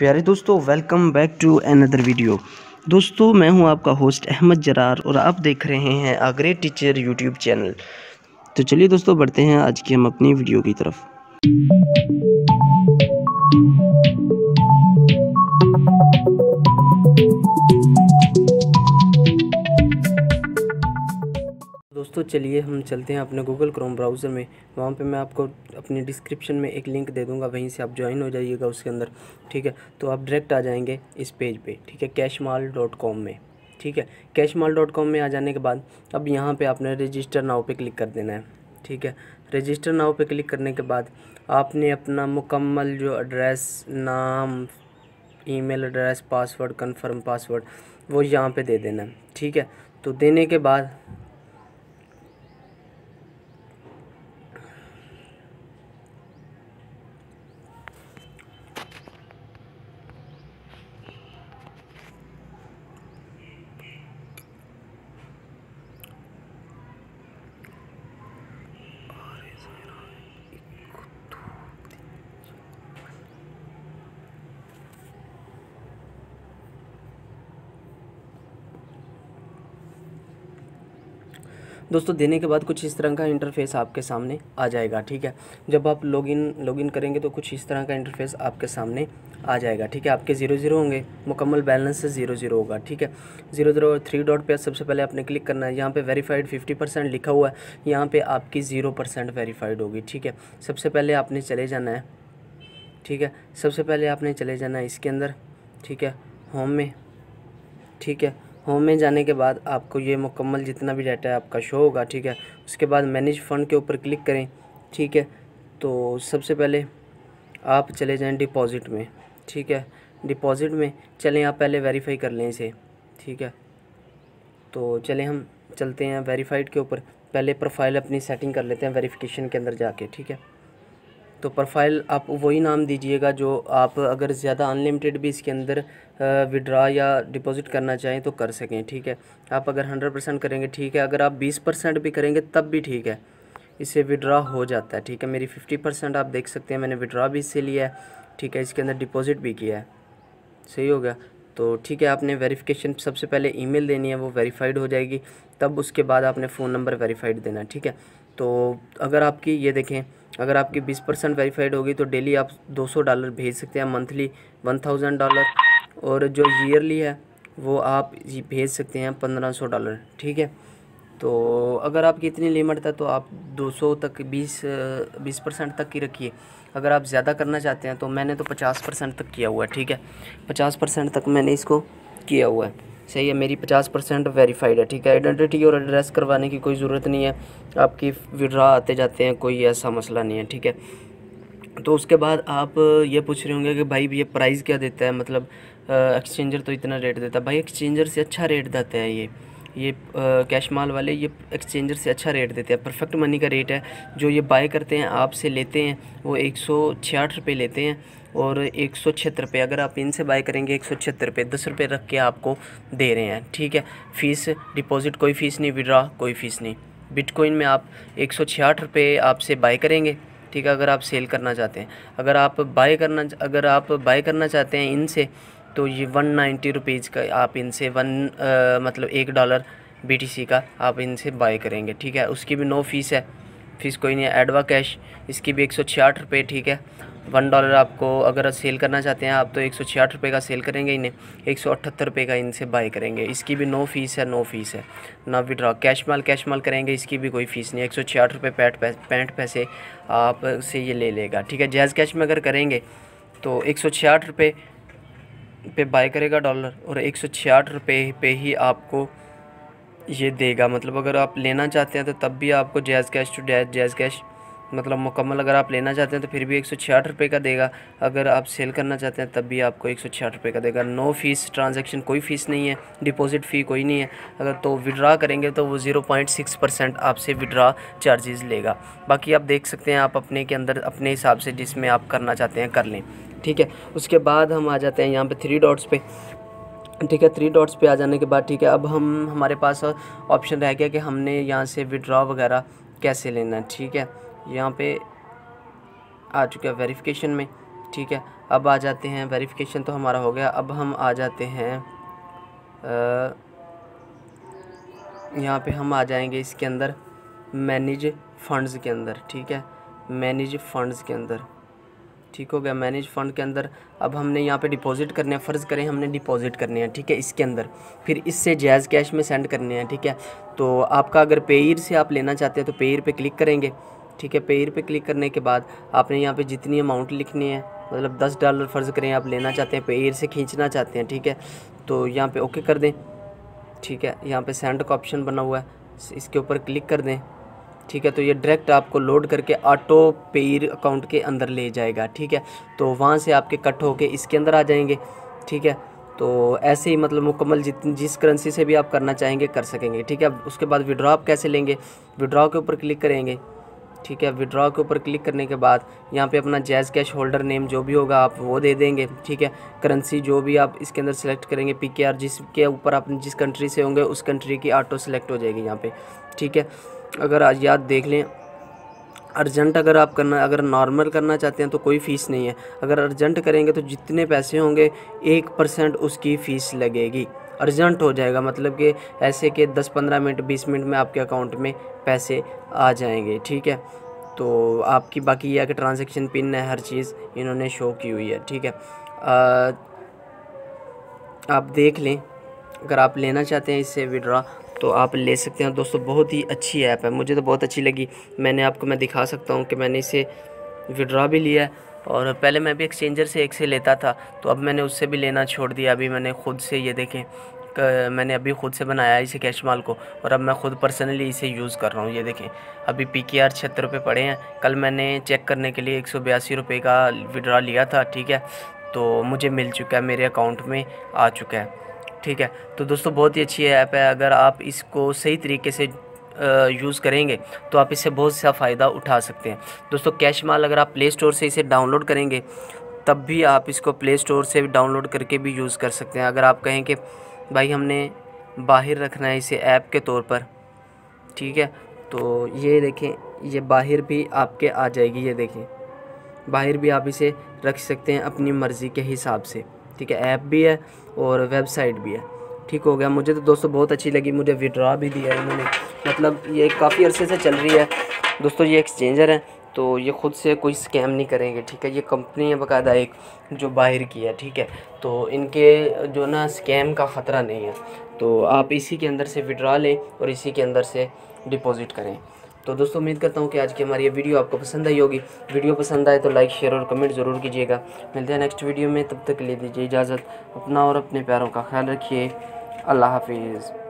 प्यारे दोस्तों, welcome back to another video. दोस्तों, मैं हूं आपका होस्ट अहमद जरार और आप देख रहे हैं a great teacher YouTube channel. तो चलिए दोस्तों, बढ़ते हैं आज की हम अपनी वीडियो की तरफ। दोस्तों चलिए हम चलते हैं अपने गूगल क्रोम ब्राउज़र में। वहाँ पे मैं आपको अपनी डिस्क्रिप्शन में एक लिंक दे दूँगा, वहीं से आप ज्वाइन हो जाइएगा उसके अंदर, ठीक है। तो आप डायरेक्ट आ जाएंगे इस पेज पे, ठीक है, cashmaal.com में, ठीक है। cashmaal.com में आ जाने के बाद अब यहाँ पे आपने रजिस्टर नाउ पे क्लिक कर देना है, ठीक है। रजिस्टर नाउ पे क्लिक करने के बाद आपने अपना मुकम्मल जो एड्रेस, नाम, email address, password, confirm password, वो यहाँ पर दे देना है, ठीक है। तो देने के बाद दोस्तों देने के बाद कुछ इस तरह का इंटरफेस आपके सामने आ जाएगा, ठीक है। जब आप लॉगिन करेंगे तो कुछ इस तरह का इंटरफेस आपके सामने आ जाएगा, ठीक है। आपके 0-0 होंगे, मुकम्मल बैलेंस से 0-0 होगा, ठीक है। 0-0 3 डॉट पे सबसे पहले आपने क्लिक करना है। यहाँ पे वेरीफाइड 50% लिखा हुआ है, यहाँ पे आपकी 0% वेरीफाइड होगी, ठीक है। सबसे पहले आपने चले जाना है, ठीक है। सबसे पहले आपने चले जाना है इसके अंदर, ठीक है, होम में, ठीक है। होम में जाने के बाद आपको ये मुकम्मल जितना भी डाटा है आपका शो होगा, ठीक है। उसके बाद मैनेज फ़ंड के ऊपर क्लिक करें, ठीक है। तो सबसे पहले आप चले जाएं डिपॉज़िट में, ठीक है। डिपॉज़िट में चलें, आप पहले वेरीफाई कर लें इसे, ठीक है। तो चलें हम चलते हैं वेरीफाइड के ऊपर। पहले प्रोफाइल अपनी सेटिंग कर लेते हैं वेरीफिकेशन के अंदर जाके, ठीक है। तो प्रोफाइल आप वही नाम दीजिएगा जो आप अगर ज़्यादा अनलिमिटेड भी इसके अंदर विड्रा या डिपॉज़िट करना चाहें तो कर सकें, ठीक है। आप अगर 100% करेंगे, ठीक है। अगर आप 20% भी करेंगे तब भी ठीक है, इससे विड्रा हो जाता है, ठीक है। मेरी 50% आप देख सकते हैं, मैंने विड्रा भी इससे लिया है, ठीक है। इसके अंदर डिपॉज़िट भी किया है, सही हो गया। तो ठीक है, आपने वेरिफिकेशन सबसे पहले ईमेल देनी है, वो वेरीफाइड हो जाएगी, तब उसके बाद आपने फ़ोन नंबर वेरीफाइड देना, ठीक है। तो अगर आपकी ये देखें, अगर आपकी 20% वेरीफाइड होगी तो डेली आप $200 भेज सकते हैं, मंथली $1000, और जो ईयरली है वो आप भेज सकते हैं $1500, ठीक है। तो अगर आपकी इतनी लिमिट था तो आप 200 तक 20% तक की रखिए। अगर आप ज़्यादा करना चाहते हैं तो मैंने तो 50% तक किया हुआ है, ठीक है। 50% तक मैंने इसको किया हुआ है, सही है। मेरी 50% वेरीफाइड है, ठीक है। आइडेंटिटी और एड्रेस करवाने की कोई ज़रूरत नहीं है, आपकी विड्रा आते जाते हैं, कोई ऐसा मसला नहीं है, ठीक है। तो उसके बाद आप ये पूछ रहे होंगे कि भाई ये प्राइस क्या देता है, मतलब एक्सचेंजर तो इतना रेट देता है। भाई एक्सचेंजर से अच्छा रेट देता है ये कैशमाल वाले, ये एक्सचेंजर से अच्छा रेट देते हैं। परफेक्ट मनी का रेट है, जो ये बाय करते हैं आपसे लेते हैं वो 168 रुपये लेते हैं और 176 रुपये, अगर आप इनसे बाय करेंगे 176 रुपये, 10 रुपये रख के आपको दे रहे हैं, ठीक है। फ़ीस डिपॉज़िट कोई फ़ीस नहीं, विड्रा कोई फ़ीस नहीं। बिटकॉइन में आप 166 रुपये आपसे बाय करेंगे, ठीक है, अगर आप सेल करना चाहते हैं। अगर आप बाय करना चाहते हैं इनसे तो ये 190 रुपीज़ का आप इनसे $1 BTC का आप इनसे बाय करेंगे, ठीक है। उसकी भी नो फीस है, फीस कोई नहीं है। एडवा कैश, इसकी भी 166 रुपये, ठीक है। $1 आपको अगर सेल करना चाहते हैं आप तो 166 रुपये का सेल करेंगे, इन्हें 178 रुपये का इनसे बाय करेंगे। इसकी भी नो फीस है, ना विड्रॉ। कैशमाल करेंगे, इसकी भी कोई फ़ीस नहीं है। 166 रुपये 65 पैसे आप से ये ले लेगा, ठीक है। जैज़ कैश में अगर करेंगे तो 166 रुपये पे बाय करेगा डॉलर और 166 रुपये पे ही आपको ये देगा। मतलब अगर आप लेना चाहते हैं तो तब भी आपको जैज़ कैश मतलब मुकम्मल अगर आप लेना चाहते हैं तो फिर भी 166 रुपये का देगा। अगर आप सेल करना चाहते हैं तब भी आपको 166 रुपये का देगा। नो फीस, ट्रांजैक्शन कोई फ़ीस नहीं है, डिपॉज़िट फ़ी कोई नहीं है। अगर तो विड्रा करेंगे तो वो 0.6% आपसे विड्रा चार्जेस लेगा। बाकी आप देख सकते हैं, आप अपने के अंदर अपने हिसाब से जिसमें आप करना चाहते हैं कर लें, ठीक है। उसके बाद हम आ जाते हैं यहाँ पे 3 डॉट्स पे, ठीक है। 3 डॉट्स पे आ जाने के बाद, ठीक है, अब हमारे पास ऑप्शन रह गया कि हमने यहाँ से विड्रॉ वगैरह कैसे लेना है, ठीक है। यहाँ पे आ चुका है वेरिफिकेशन में, ठीक है। अब आ जाते हैं, वेरिफिकेशन तो हमारा हो गया। अब हम आ जाते हैं यहाँ पे हम आ जाएंगे इसके अंदर मैनेज फंड्स के अंदर, ठीक है, मैनेज फंड्स के अंदर। ठीक हो गया, मैनेज फंड के अंदर अब हमने यहाँ पे डिपॉजिट करने हैं, फ़र्ज़ करें हमने डिपॉजिट करने हैं, ठीक है, इसके अंदर। फिर इससे जैज़ कैश में सेंड करने हैं, ठीक है। तो आपका अगर पेयर से आप लेना चाहते हैं तो पेयर पे क्लिक करेंगे, ठीक है। पेयर पे क्लिक करने के बाद आपने यहाँ पे जितनी अमाउंट लिखनी है, मतलब $10 फ़र्ज़ करें आप लेना चाहते हैं, पेयर से खींचना चाहते हैं, ठीक है। तो यहाँ पर ओके कर दें, ठीक है। यहाँ पर सेंड का ऑप्शन बना हुआ है, इसके ऊपर क्लिक कर दें, ठीक है। तो ये डायरेक्ट आपको लोड करके ऑटो पेयर अकाउंट के अंदर ले जाएगा, ठीक है। तो वहाँ से आपके कट होके इसके अंदर आ जाएंगे, ठीक है। तो ऐसे ही मतलब मुकम्मल जितनी जिस करेंसी से भी आप करना चाहेंगे कर सकेंगे, ठीक है। उसके बाद विड्रॉ आप कैसे लेंगे, विड्रॉ के ऊपर क्लिक करेंगे, ठीक है। विड्रॉ के ऊपर क्लिक करने के बाद यहाँ पे अपना जैज़ कैश होल्डर नेम जो भी होगा आप वो दे देंगे, ठीक है। करेंसी जो भी आप इसके अंदर सेलेक्ट करेंगे, PKR जिसके ऊपर आप जिस कंट्री से होंगे उस कंट्री की ऑटो सेलेक्ट हो जाएगी यहाँ पे, ठीक है। अगर आज याद देख लें, अर्जेंट अगर आप करना, अगर नॉर्मल करना चाहते हैं तो कोई फ़ीस नहीं है। अगर अर्जेंट करेंगे तो जितने पैसे होंगे 1% उसकी फ़ीस लगेगी। अर्जेंट हो जाएगा मतलब कि ऐसे के 10-15 मिनट 20 मिनट में आपके अकाउंट में पैसे आ जाएंगे, ठीक है। तो आपकी बाकी यह कि ट्रांजेक्शन पिन है, हर चीज़ इन्होंने शो की हुई है, ठीक है। आप देख लें, अगर आप लेना चाहते हैं इससे विड्रॉ तो आप ले सकते हैं। दोस्तों बहुत ही अच्छी ऐप है, मुझे तो बहुत अच्छी लगी। मैंने आपको मैं दिखा सकता हूँ कि मैंने इसे विड्रॉ भी लिया है, और पहले मैं भी एक्सचेंजर से एक से लेता था, तो अब मैंने उससे भी लेना छोड़ दिया। अभी मैंने खुद से ये देखें, मैंने अभी खुद से बनाया इसे कैशमाल को, और अब मैं खुद पर्सनली इसे यूज़ कर रहा हूँ। ये देखें अभी PKR 76 रुपये पड़े हैं, कल मैंने चेक करने के लिए 182 रुपये का विड्रॉ लिया था, ठीक है। तो मुझे मिल चुका है, मेरे अकाउंट में आ चुका है, ठीक है। तो दोस्तों बहुत ही अच्छी ऐप है, अगर आप इसको सही तरीके से यूज़ करेंगे तो आप इससे बहुत सा फ़ायदा उठा सकते हैं। दोस्तों कैशमाल अगर आप प्ले स्टोर से इसे डाउनलोड करेंगे तब भी आप इसको प्ले स्टोर से डाउनलोड करके भी यूज़ कर सकते हैं। अगर आप कहें कि भाई हमने बाहर रखना है इसे ऐप के तौर पर, ठीक है, तो ये देखें ये बाहर भी आपके आ जाएगी। ये देखें बाहर भी आप इसे रख सकते हैं अपनी मर्ज़ी के हिसाब से, ठीक है। ऐप भी है और वेबसाइट भी है, ठीक हो गया। मुझे तो दोस्तों बहुत अच्छी लगी, मुझे विड्रॉ भी दिया इन्होंने, मतलब ये काफ़ी अरसे से चल रही है। दोस्तों ये एक्सचेंजर है तो ये ख़ुद से कोई स्कैम नहीं करेंगे, ठीक है। ये कंपनी है बाकायदा एक जो बाहर की है, ठीक है। तो इनके जो ना स्कैम का ख़तरा नहीं है, तो आप इसी के अंदर से विड्रॉ लें और इसी के अंदर से डिपॉज़िट करें। तो दोस्तों उम्मीद करता हूँ कि आज की हमारी ये वीडियो आपको पसंद आई होगी। वीडियो पसंद आए तो लाइक, शेयर और कमेंट ज़रूर कीजिएगा। मिलते हैं नेक्स्ट वीडियो में, तब तक ले दीजिए इजाज़त। अपना और अपने प्यारों का ख्याल रखिए। अल्लाह हाफिज़।